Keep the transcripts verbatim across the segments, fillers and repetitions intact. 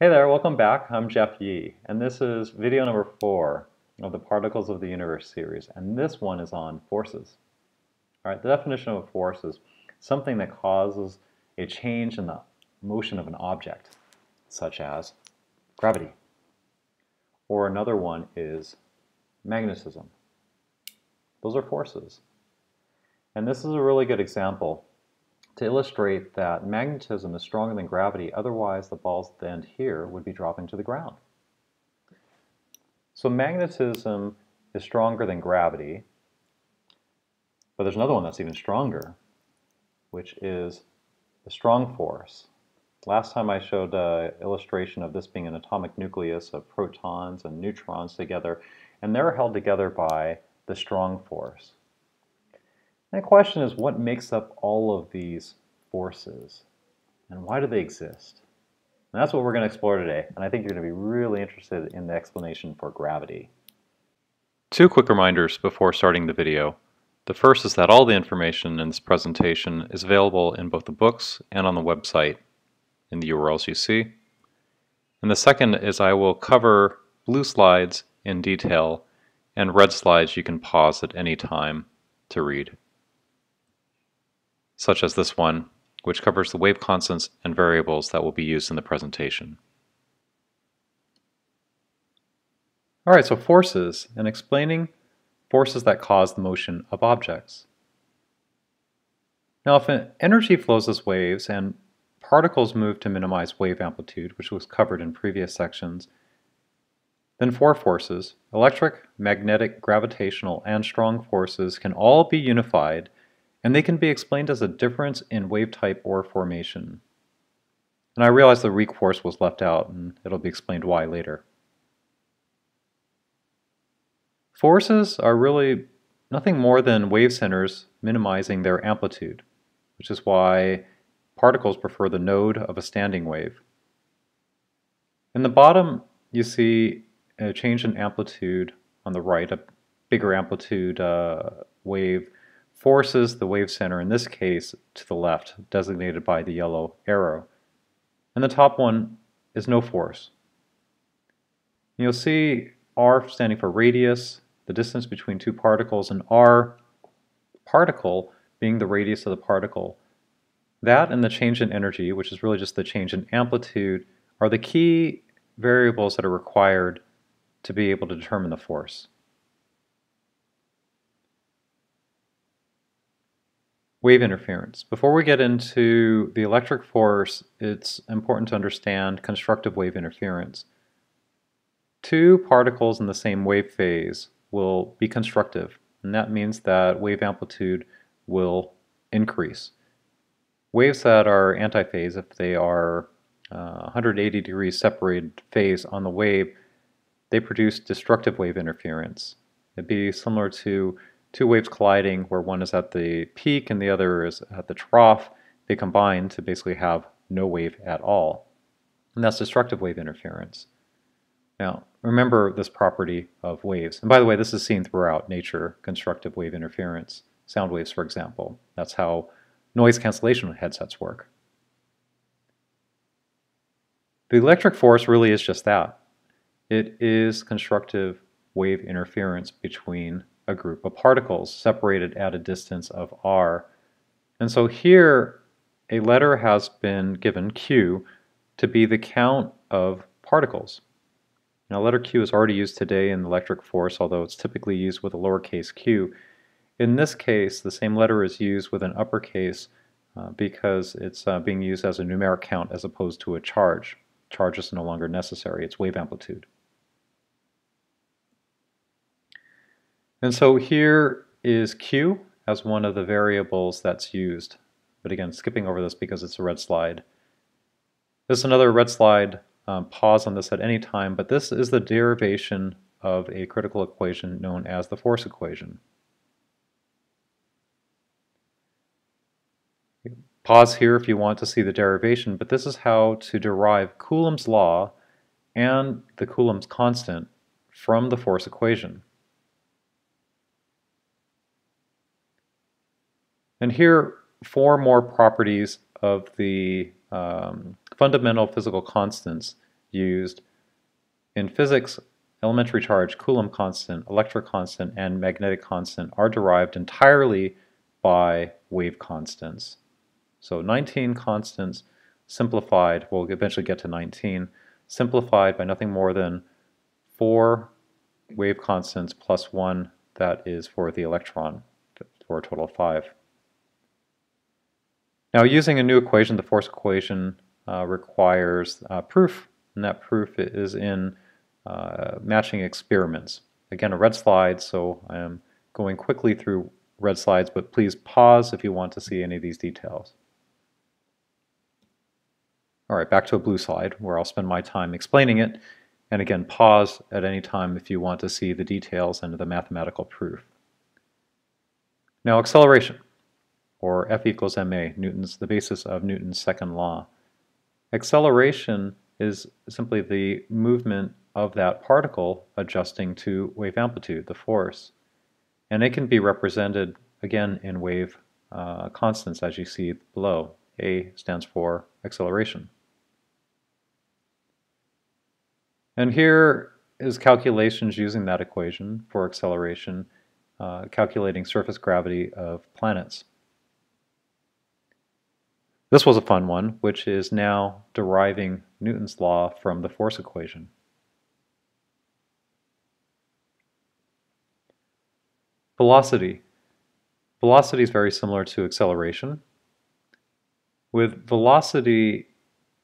Hey there, welcome back. I'm Jeff Yee, and this is video number four of the Particles of the Universe series, and this one is on forces. All right, the definition of a force is something that causes a change in the motion of an object, such as gravity. Or another one is magnetism. Those are forces. And this is a really good example to illustrate that magnetism is stronger than gravity, otherwise the balls at the end here would be dropping to the ground. So magnetism is stronger than gravity, but there's another one that's even stronger, which is the strong force. Last time I showed an illustration of this being an atomic nucleus of protons and neutrons together, and they're held together by the strong force. And the question is, what makes up all of these forces? And why do they exist? And that's what we're going to explore today. And I think you're going to be really interested in the explanation for gravity. Two quick reminders before starting the video. The first is that all the information in this presentation is available in both the books and on the website in the U R Ls you see. And the second is I will cover blue slides in detail, and red slides you can pause at any time to read, such as this one, which covers the wave constants and variables that will be used in the presentation. All right, so forces, and explaining forces that cause the motion of objects. Now, if energy flows as waves and particles move to minimize wave amplitude, which was covered in previous sections, then four forces, electric, magnetic, gravitational, and strong forces, can all be unified, and they can be explained as a difference in wave type or formation. And I realize the weak force was left out, and it'll be explained why later. Forces are really nothing more than wave centers minimizing their amplitude, which is why particles prefer the node of a standing wave. In the bottom, you see a change in amplitude on the right, a bigger amplitude uh, wave forces the wave center, in this case, to the left, designated by the yellow arrow. And the top one is no force. You'll see R standing for radius, the distance between two particles, and R particle being the radius of the particle. That and the change in energy, which is really just the change in amplitude, are the key variables that are required to be able to determine the force. Wave interference. Before we get into the electric force, it's important to understand constructive wave interference. Two particles in the same wave phase will be constructive, and that means that wave amplitude will increase. Waves that are antiphase, if they are uh, one hundred eighty degrees separated phase on the wave, they produce destructive wave interference. It'd be similar to two waves colliding where one is at the peak and the other is at the trough. They combine to basically have no wave at all. And that's destructive wave interference. Now, remember this property of waves. And by the way, this is seen throughout nature, constructive wave interference. Sound waves, for example. That's how noise cancellation headsets work. The electric force really is just that. It is constructive wave interference between a group of particles separated at a distance of R. And so here a letter has been given, Q, to be the count of particles. Now, letter Q is already used today in electric force, although it's typically used with a lowercase q. In this case, the same letter is used with an uppercase uh, because it's uh, being used as a numeric count as opposed to a charge. Charge is no longer necessary, it's wave amplitude. And so here is Q as one of the variables that's used. But again, skipping over this because it's a red slide. This is another red slide. Um, pause on this at any time. But this is the derivation of a critical equation known as the force equation. Pause here if you want to see the derivation. But this is how to derive Coulomb's law and the Coulomb's constant from the force equation. And here, four more properties of the um, fundamental physical constants used in physics, elementary charge, Coulomb constant, electric constant, and magnetic constant are derived entirely by wave constants. So nineteen constants simplified, we'll eventually get to nineteen, simplified by nothing more than four wave constants plus one, that is for the electron, for a total of five. Now, using a new equation, the force equation uh, requires uh, proof, and that proof is in uh, matching experiments. Again, a red slide, so I am going quickly through red slides, but please pause if you want to see any of these details. All right, back to a blue slide where I'll spend my time explaining it. And again, pause at any time if you want to see the details and the mathematical proof. Now, acceleration, or F equals ma, Newton's, the basis of Newton's second law. Acceleration is simply the movement of that particle adjusting to wave amplitude, the force. And it can be represented, again, in wave uh, constants, as you see below. A stands for acceleration. And here is calculations using that equation for acceleration, uh, calculating surface gravity of planets. This was a fun one, which is now deriving Newton's law from the force equation. Velocity. Velocity is very similar to acceleration. With velocity,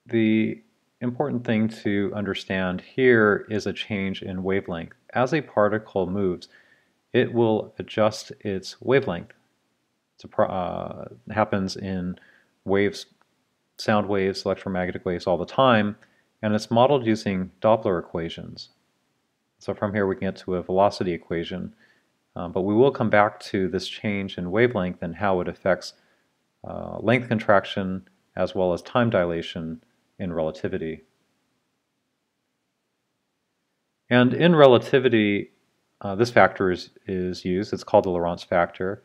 the important thing to understand here is a change in wavelength. As a particle moves, it will adjust its wavelength. It's a pro uh, happens in waves, sound waves, electromagnetic waves all the time, and it's modeled using Doppler equations. So from here we can get to a velocity equation, um, but we will come back to this change in wavelength and how it affects uh, length contraction as well as time dilation in relativity. And in relativity, uh, this factor is, is used. It's called the Lorentz factor,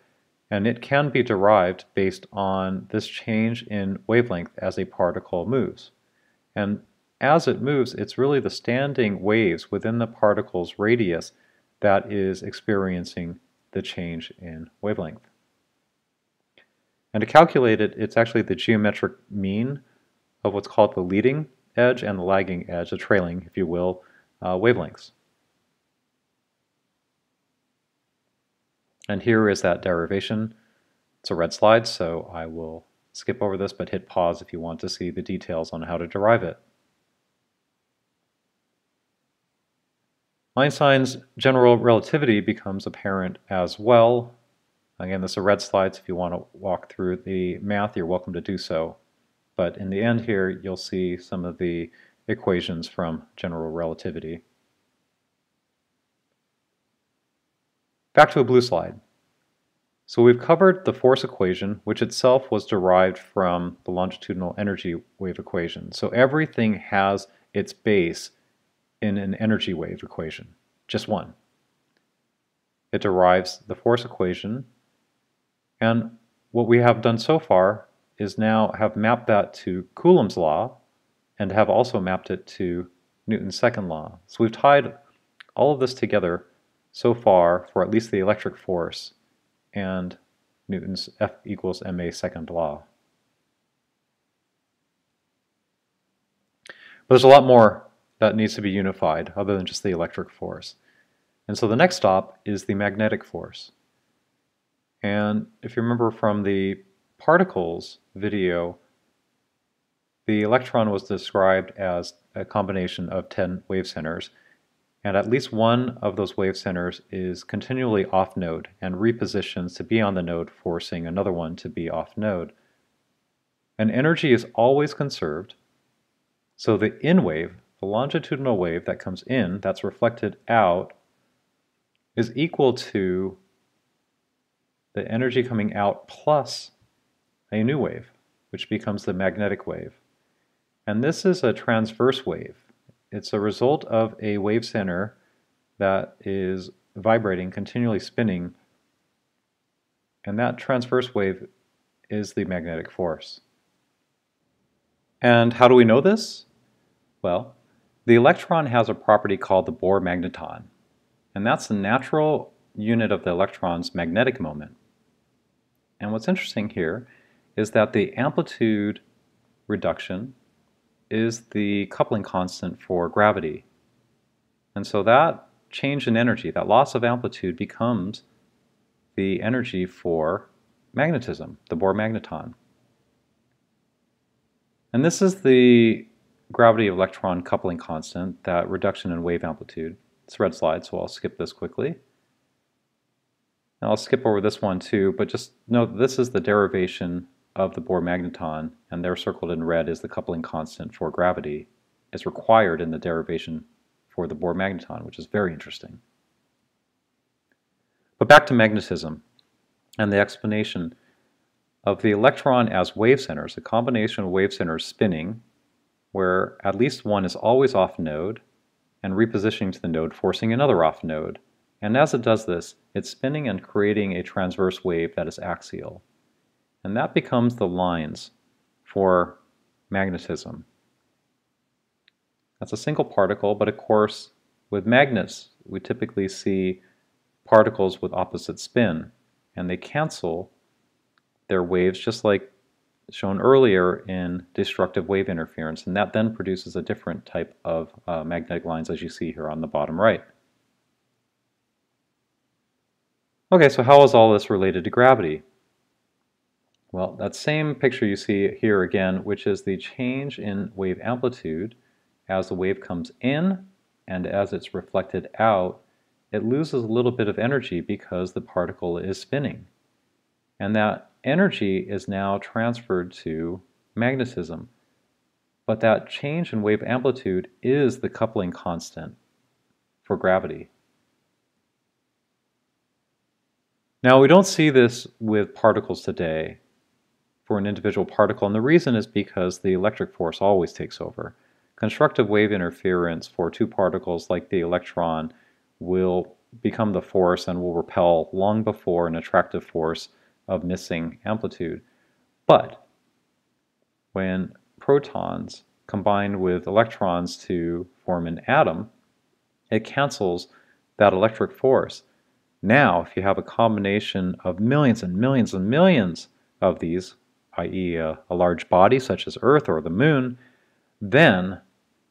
and it can be derived based on this change in wavelength as a particle moves. And as it moves, it's really the standing waves within the particle's radius that is experiencing the change in wavelength. And to calculate it, it's actually the geometric mean of what's called the leading edge and the lagging edge, the trailing, if you will, uh, wavelengths. And here is that derivation. It's a red slide, so I will skip over this, but hit pause if you want to see the details on how to derive it. Einstein's general relativity becomes apparent as well. Again, this is a red slide, so if you want to walk through the math, you're welcome to do so. But in the end here, you'll see some of the equations from general relativity. Back to a blue slide. So we've covered the force equation, which itself was derived from the longitudinal energy wave equation. So everything has its base in an energy wave equation, just one. It derives the force equation, and what we have done so far is now have mapped that to Coulomb's law and have also mapped it to Newton's second law. So we've tied all of this together so far for at least the electric force and Newton's F equals ma second law. But there's a lot more that needs to be unified other than just the electric force. And so the next stop is the magnetic force. And if you remember from the particles video, the electron was described as a combination of ten wave centers, and at least one of those wave centers is continually off node and repositions to be on the node, forcing another one to be off node. And energy is always conserved, so the in wave, the longitudinal wave that comes in, that's reflected out, is equal to the energy coming out plus a new wave, which becomes the magnetic wave. And this is a transverse wave. It's a result of a wave center that is vibrating, continually spinning, and that transverse wave is the magnetic force. And how do we know this? Well, The electron has a property called the Bohr magneton, and that's the natural unit of the electron's magnetic moment. And what's interesting here is that the amplitude reduction is the coupling constant for gravity. And so that change in energy, that loss of amplitude, becomes the energy for magnetism, the Bohr magneton. And this is the gravity electron coupling constant, that reduction in wave amplitude. It's a red slide, so I'll skip this quickly. And I'll skip over this one too, but just note this is the derivation of the Bohr magneton, and there circled in red is the coupling constant for gravity. It's required in the derivation for the Bohr magneton, which is very interesting. But back to magnetism and the explanation of the electron as wave centers, a combination of wave centers spinning, where at least one is always off node and repositioning to the node, forcing another off node. And as it does this, it's spinning and creating a transverse wave that is axial. And that becomes the lines for magnetism. That's a single particle, but of course, with magnets, we typically see particles with opposite spin, and they cancel their waves, just like shown earlier in destructive wave interference, and that then produces a different type of uh, magnetic lines, as you see here on the bottom right. Okay, so how is all this related to gravity? Well, that same picture you see here again, which is the change in wave amplitude as the wave comes in, and as it's reflected out, it loses a little bit of energy because the particle is spinning. And that energy is now transferred to magnetism. But that change in wave amplitude is the coupling constant for gravity. Now, we don't see this with particles today for an individual particle, and the reason is because the electric force always takes over. Constructive wave interference for two particles like the electron will become the force and will repel long before an attractive force of missing amplitude. But when protons combine with electrons to form an atom, it cancels that electric force. Now, if you have a combination of millions and millions and millions of these, that is a, a large body such as Earth or the Moon, then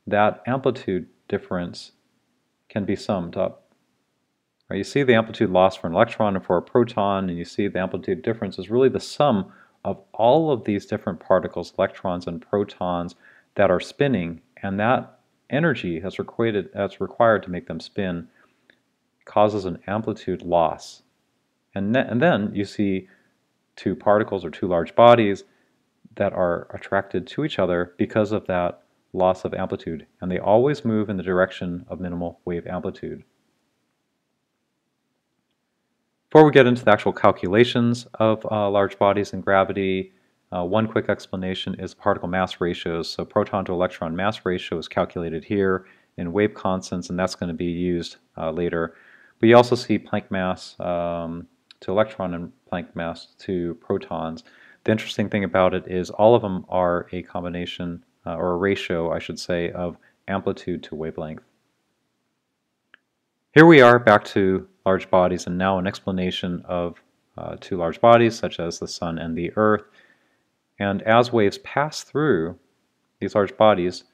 that amplitude difference can be summed up. Right, you see the amplitude loss for an electron and for a proton, and you see the amplitude difference is really the sum of all of these different particles, electrons and protons, that are spinning, and that energy that's required, that's required to make them spin causes an amplitude loss. And, and then you see two particles or two large bodies that are attracted to each other because of that loss of amplitude, and they always move in the direction of minimal wave amplitude. Before we get into the actual calculations of uh, large bodies and gravity, uh, one quick explanation is particle mass ratios. So proton to electron mass ratio is calculated here in wave constants, and that's going to be used uh, later. But you also see Planck mass um, to electron and Planck mass to protons. The interesting thing about it is all of them are a combination, uh, or a ratio, I should say, of amplitude to wavelength. Here we are back to large bodies, and now an explanation of uh, two large bodies, such as the Sun and the Earth. And as waves pass through these large bodies,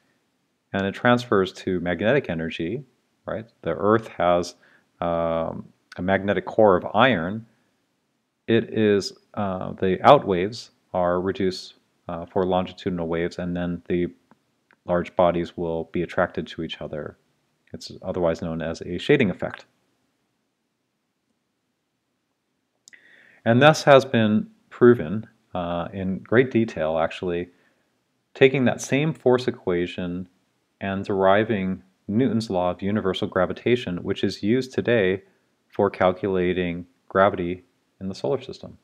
and it transfers to magnetic energy, right? The Earth has um, a magnetic core of iron. It is uh, the out waves are reduced uh, for longitudinal waves, and then the large bodies will be attracted to each other. It's otherwise known as a shading effect. And this has been proven uh, in great detail, actually, taking that same force equation and deriving Newton's law of universal gravitation, which is used today for calculating gravity in the solar system.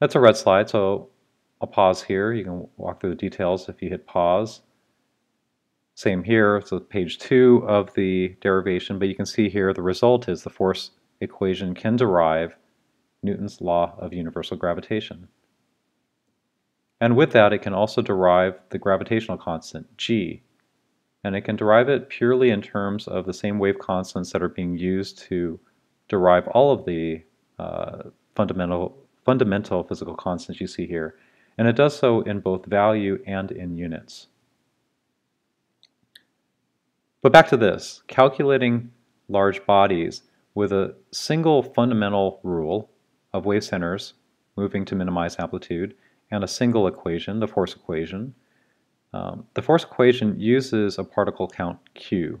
That's a red slide, so I'll pause here. You can walk through the details if you hit pause. Same here, so page two of the derivation, but you can see here the result is the force equation can derive Newton's law of universal gravitation. And with that, it can also derive the gravitational constant, G. And it can derive it purely in terms of the same wave constants that are being used to derive all of the uh, fundamental, fundamental physical constants you see here. And it does so in both value and in units. But back to this, calculating large bodies with a single fundamental rule of wave centers moving to minimize amplitude and a single equation, the force equation. Um, the force equation uses a particle count Q.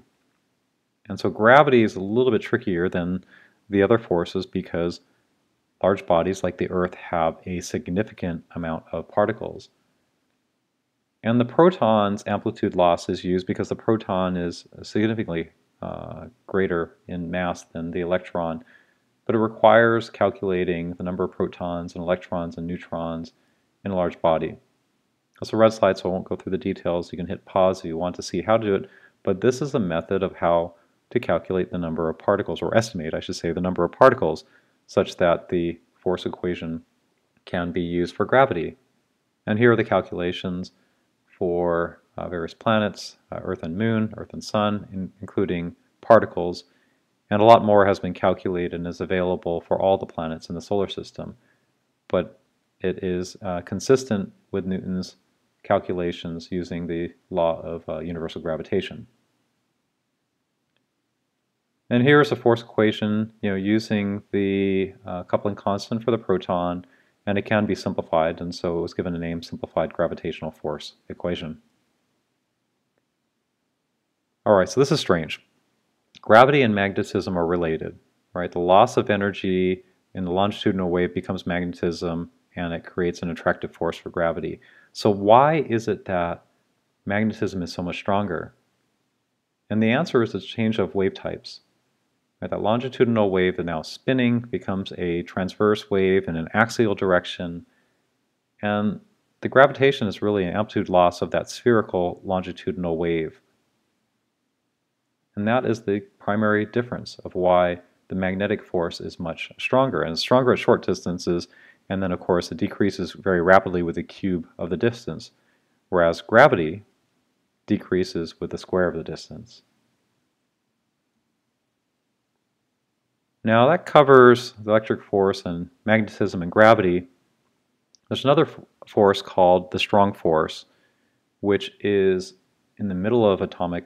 And so gravity is a little bit trickier than the other forces because large bodies like the Earth have a significant amount of particles. And the proton's amplitude loss is used because the proton is significantly uh, greater in mass than the electron, but it requires calculating the number of protons and electrons and neutrons in a large body. That's a red slide, so I won't go through the details. You can hit pause if you want to see how to do it, but this is a method of how to calculate the number of particles, or estimate, I should say, the number of particles, such that the force equation can be used for gravity. And here are the calculations for uh, various planets, uh, Earth and Moon, Earth and Sun, in, including particles, and a lot more has been calculated and is available for all the planets in the solar system. But it is uh, consistent with Newton's calculations using the law of uh, universal gravitation. And here is a force equation, you know, using the uh, coupling constant for the proton, and it can be simplified, and so it was given a name, simplified gravitational force equation. All right, so this is strange. Gravity and magnetism are related, right? The loss of energy in the longitudinal wave becomes magnetism, and it creates an attractive force for gravity. So why is it that magnetism is so much stronger? And the answer is the change of wave types. Right, that longitudinal wave that now is spinning becomes a transverse wave in an axial direction, and the gravitation is really an amplitude loss of that spherical longitudinal wave. And that is the primary difference of why the magnetic force is much stronger, and it's stronger at short distances, and then of course it decreases very rapidly with the cube of the distance, whereas gravity decreases with the square of the distance. Now that covers the electric force and magnetism and gravity. There's another force called the strong force, which is in the middle of atomic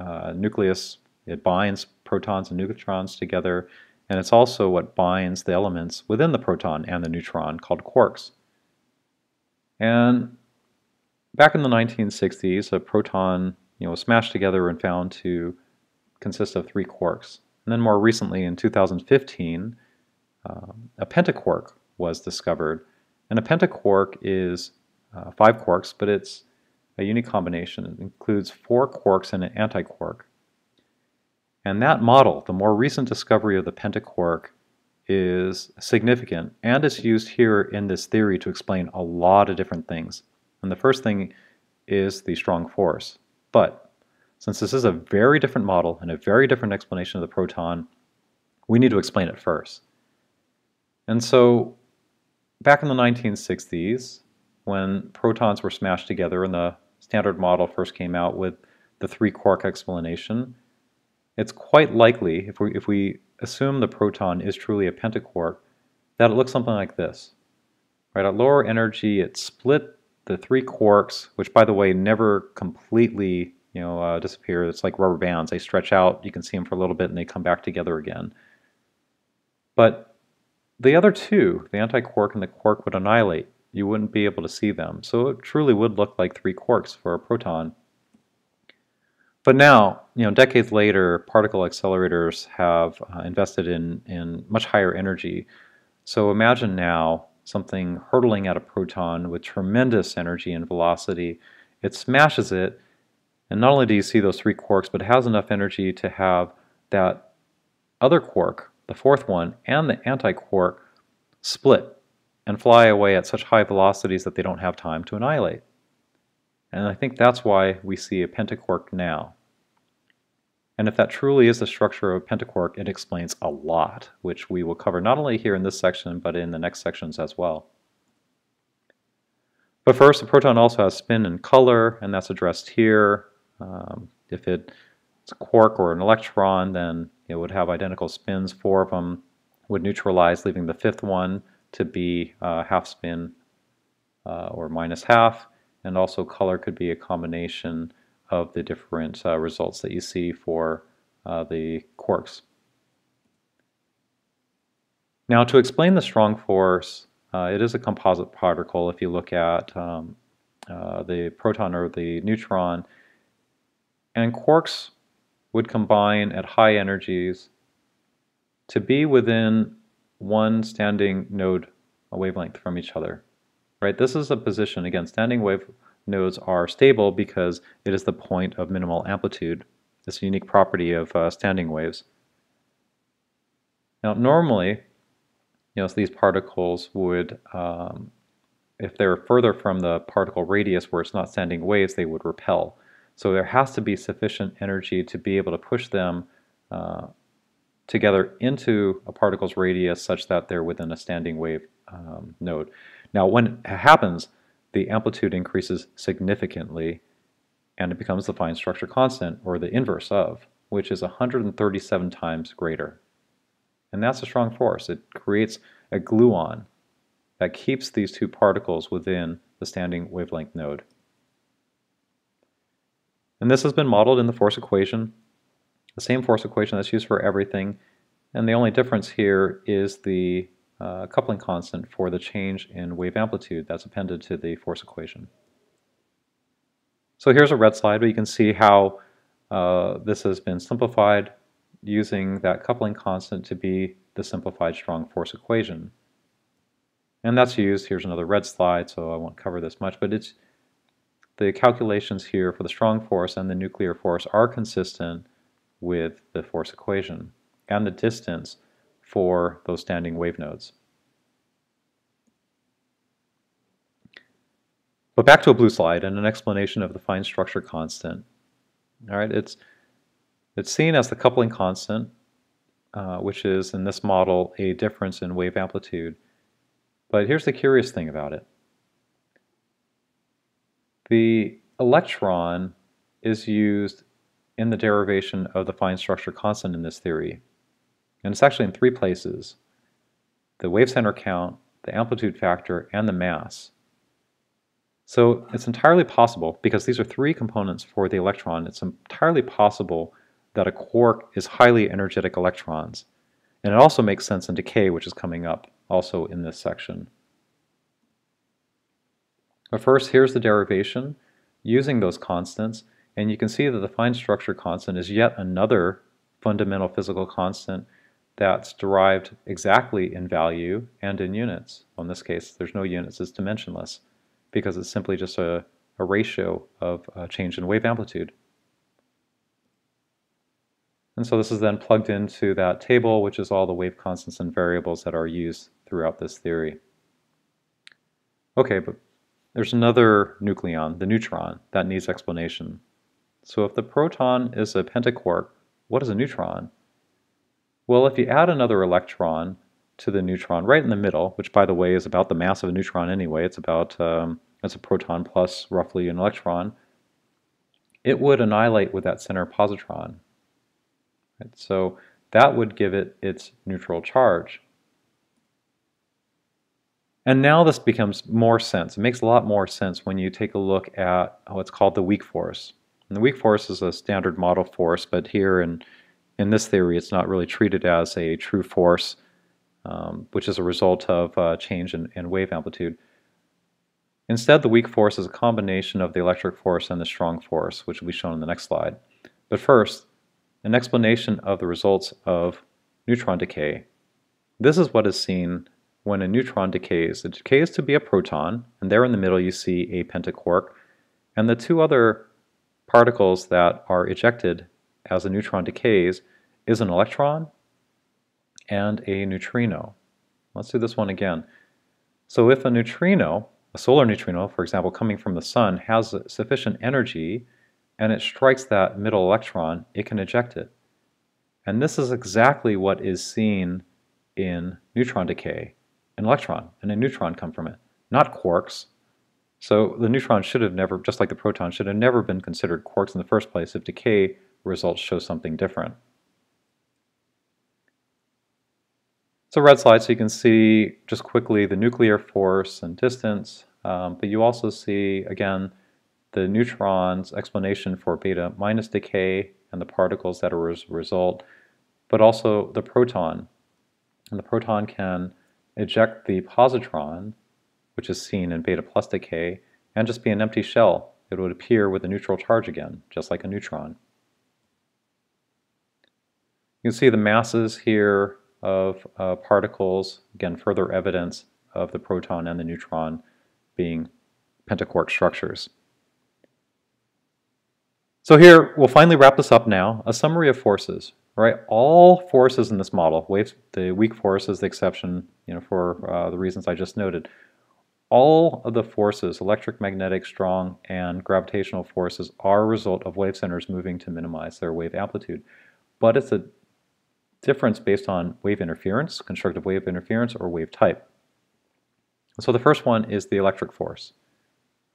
uh, nucleus. It binds protons and neutrons together, and it's also what binds the elements within the proton and the neutron, called quarks. And back in the nineteen sixties, a proton, you know, was smashed together and found to consist of three quarks. And then more recently, in two thousand fifteen, um, a pentaquark was discovered. And a pentaquark is uh, five quarks, but it's a unique combination. It includes four quarks and an antiquark. And that model, the more recent discovery of the pentaquark, is significant. And it's used here in this theory to explain a lot of different things. And the first thing is the strong force. But since this is a very different model and a very different explanation of the proton, we need to explain it first. And so back in the nineteen sixties, when protons were smashed together and the standard model first came out with the three-quark explanation, it's quite likely, if we, if we assume the proton is truly a pentaquark, that it looks something like this. Right, at lower energy, it split the three quarks, which, by the way, never completely You know, uh, disappear. It's like rubber bands. They stretch out, you can see them for a little bit, and they come back together again. But the other two, the antiquark and the quark, would annihilate. You wouldn't be able to see them. So it truly would look like three quarks for a proton. But now, you know, decades later, particle accelerators have uh, invested in, in much higher energy. So imagine now something hurtling at a proton with tremendous energy and velocity. It smashes it. And not only do you see those three quarks, but it has enough energy to have that other quark, the fourth one, and the antiquark split and fly away at such high velocities that they don't have time to annihilate. And I think that's why we see a pentaquark now. And if that truly is the structure of a pentaquark, it explains a lot, which we will cover not only here in this section, but in the next sections as well. But first, the proton also has spin and color, and that's addressed here. Um, if it's a quark or an electron, then it would have identical spins. Four of them would neutralize, leaving the fifth one to be uh, half spin uh, or minus half. And also color could be a combination of the different uh, results that you see for uh, the quarks. Now, to explain the strong force, uh, it is a composite particle. If you look at um, uh, the proton or the neutron, and quarks would combine at high energies to be within one standing node wavelength from each other. Right? This is a position. Again, standing wave nodes are stable because it is the point of minimal amplitude. It's a unique property of uh, standing waves. Now, normally, you know, so these particles would, um, if they were further from the particle radius where it's not standing waves, they would repel. So there has to be sufficient energy to be able to push them uh, together into a particle's radius such that they're within a standing wave um, node. Now, when it happens, the amplitude increases significantly, and it becomes the fine structure constant, or the inverse of, which is one hundred thirty-seven times greater. And that's a strong force. It creates a gluon that keeps these two particles within the standing wavelength node. And this has been modeled in the force equation, the same force equation that's used for everything. And the only difference here is the Uh, coupling constant for the change in wave amplitude that's appended to the force equation. So here's a red slide, but you can see how uh, this has been simplified using that coupling constant to be the simplified strong force equation. And that's used, here's another red slide, so I won't cover this much, but it's the calculations here for the strong force and the nuclear force are consistent with the force equation and the distance for those standing wave nodes. But back to a blue slide and an explanation of the fine structure constant. All right, it's it's seen as the coupling constant, uh, which is in this model a difference in wave amplitude. But here's the curious thing about it: the electron is used in the derivation of the fine structure constant in this theory. And it's actually in three places: the wave center count, the amplitude factor, and the mass. So it's entirely possible, because these are three components for the electron, it's entirely possible that a quark is highly energetic electrons. And it also makes sense in decay, which is coming up also in this section. But first, here's the derivation using those constants. And you can see that the fine structure constant is yet another fundamental physical constant that's derived exactly in value and in units. Well, in this case, there's no units, it's dimensionless, because it's simply just a, a ratio of a change in wave amplitude. And so this is then plugged into that table, which is all the wave constants and variables that are used throughout this theory. Okay, but there's another nucleon, the neutron, that needs explanation. So if the proton is a pentaquark, what is a neutron? Well, if you add another electron to the neutron right in the middle, which by the way is about the mass of a neutron anyway, it's about, um, it's a proton plus roughly an electron, it would annihilate with that center positron. Right? So that would give it its neutral charge. And now this becomes more sense. It makes a lot more sense when you take a look at what's called the weak force. And the weak force is a standard model force, but here in in this theory, it's not really treated as a true force, um, which is a result of uh, change in, in wave amplitude. Instead, the weak force is a combination of the electric force and the strong force, which will be shown in the next slide. But first, an explanation of the results of neutron decay. This is what is seen when a neutron decays. It decays to be a proton, and there in the middle you see a pentaquark, and the two other particles that are ejected as a neutron decays is an electron and a neutrino. Let's do this one again. So if a neutrino, a solar neutrino, for example, coming from the sun, has sufficient energy and it strikes that middle electron, it can eject it. And this is exactly what is seen in neutron decay. An electron and a neutron come from it, not quarks. So the neutron should have never, just like the proton, should have never been considered quarks in the first place if decay results show something different. It's a red slide, so you can see just quickly the nuclear force and distance, um, but you also see, again, the neutron's explanation for beta minus decay and the particles that are as a result, but also the proton. And the proton can eject the positron, which is seen in beta plus decay, and just be an empty shell. It would appear with a neutral charge again, just like a neutron. You can see the masses here of uh, particles, again, further evidence of the proton and the neutron being pentaquark structures. So here, we'll finally wrap this up now. A summary of forces, right? All forces in this model, waves, the weak force is the exception, you know, for uh, the reasons I just noted. All of the forces, electric, magnetic, strong, and gravitational forces, are a result of wave centers moving to minimize their wave amplitude. But it's a difference based on wave interference, constructive wave interference, or wave type. So the first one is the electric force,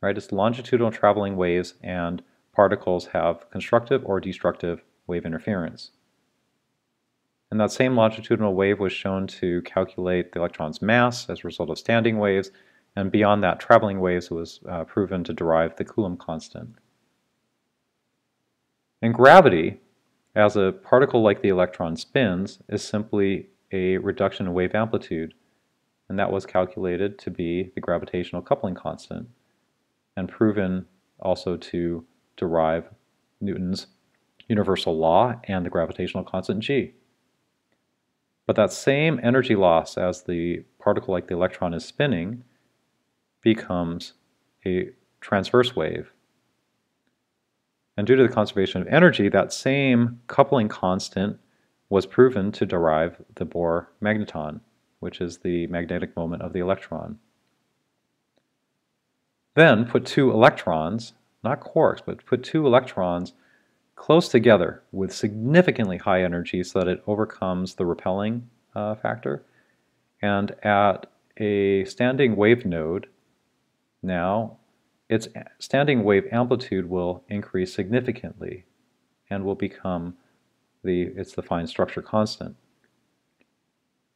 right? It's longitudinal traveling waves, and particles have constructive or destructive wave interference. And that same longitudinal wave was shown to calculate the electron's mass as a result of standing waves, and beyond that, traveling waves was uh, proven to derive the Coulomb constant. And gravity, as a particle like the electron spins, is simply a reduction in wave amplitude, and that was calculated to be the gravitational coupling constant, and proven also to derive Newton's universal law and the gravitational constant G. But that same energy loss as the particle like the electron is spinning becomes a transverse wave. And due to the conservation of energy, that same coupling constant was proven to derive the Bohr magneton, which is the magnetic moment of the electron. Then put two electrons, not quarks, but put two electrons close together with significantly high energy so that it overcomes the repelling uh, factor. And at a standing wave node now, its standing wave amplitude will increase significantly and will become the, it's the fine structure constant.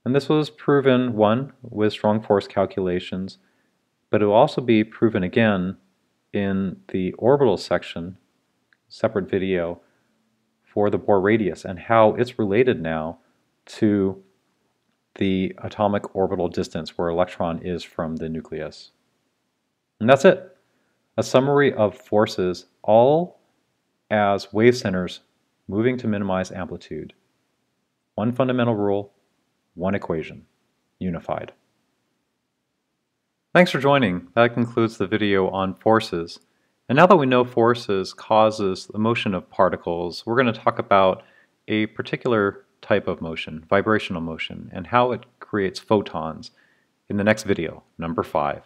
And this was proven, one, with strong force calculations, but it will also be proven again in the orbital section, separate video, for the Bohr radius and how it's related now to the atomic orbital distance where electron is from the nucleus. And that's it. A summary of forces, all as wave centers moving to minimize amplitude. One fundamental rule, one equation, unified. Thanks for joining. That concludes the video on forces. And now that we know forces causes the motion of particles, we're going to talk about a particular type of motion, vibrational motion, and how it creates photons in the next video, number five.